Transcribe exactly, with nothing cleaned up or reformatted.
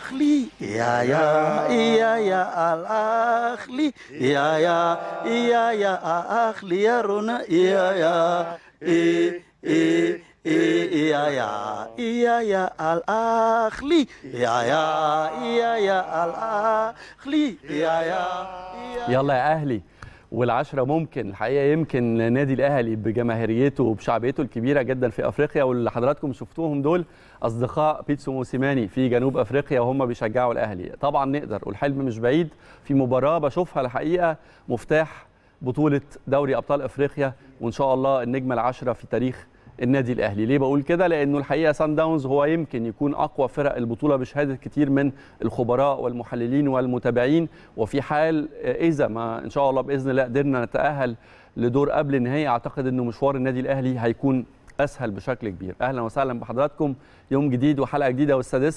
Ahly, ya ya, iya ya Al Ahly, ya ya, iya ya Al Ahly ya Rona, iya ya, i i i iya ya, iya ya Al Ahly, ya ya, iya ya Al Ahly, ya ya, يلا يا أهلي. والعشرة ممكن الحقيقة يمكن نادي الأهلي بجماهيريته وبشعبيته الكبيرة جدا في أفريقيا، واللي حضراتكم شفتوهم دول أصدقاء بيتسو موسيماني في جنوب أفريقيا وهم بيشجعوا الأهلي. طبعا نقدر والحلم مش بعيد، في مباراة بشوفها الحقيقة مفتاح بطولة دوري أبطال أفريقيا، وإن شاء الله النجمة العشرة في تاريخ النادي الأهلي. ليه بقول كده؟ لأنه الحقيقة سان داونز هو يمكن يكون أقوى فرق البطولة بشهادة كتير من الخبراء والمحللين والمتابعين، وفي حال إذا ما إن شاء الله بإذن الله قدرنا نتأهل لدور قبل النهائي، أعتقد أنه مشوار النادي الأهلي هيكون أسهل بشكل كبير. أهلا وسهلا بحضراتكم، يوم جديد وحلقة جديدة والسادسة.